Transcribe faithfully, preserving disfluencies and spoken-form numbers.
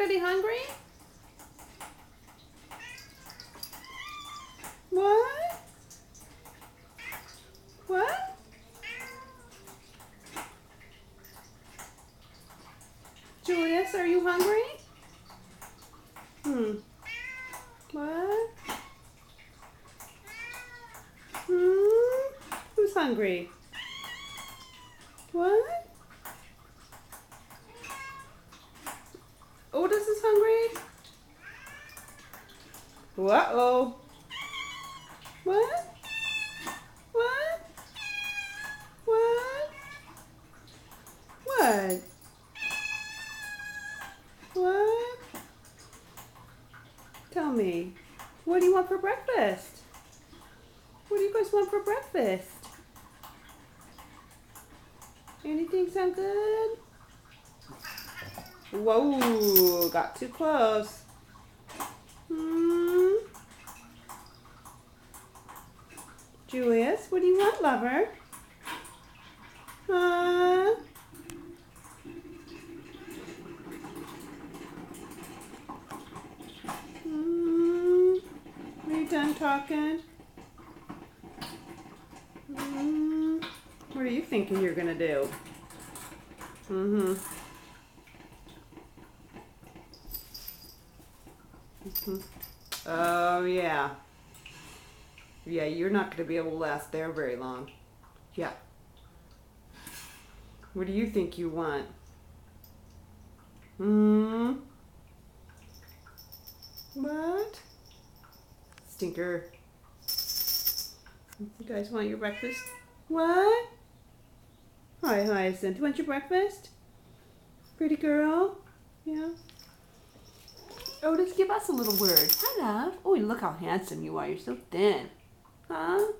Anybody hungry? What? What? Julius, are you hungry? Hmm. What? Hmm? Who's hungry? What? Otis is hungry? Uh-oh. What? What? What? What? What? Tell me, what do you want for breakfast? What do you guys want for breakfast? Anything sound good? Whoa, got too close. Hmm. Julius, what do you want, lover? Huh? Hmm. Are you done talking? Hmm. What are you thinking you're gonna do? Mm-hmm. Mm-hmm. Oh, yeah. Yeah, you're not going to be able to last there very long. Yeah. What do you think you want? Hmm? What? Stinker. You guys want your breakfast? What? Hi, Hyacinth. You want your breakfast? Pretty girl? Yeah. Otis, give us a little word. Hi, love. Oh, look how handsome you are. You're so thin. Huh?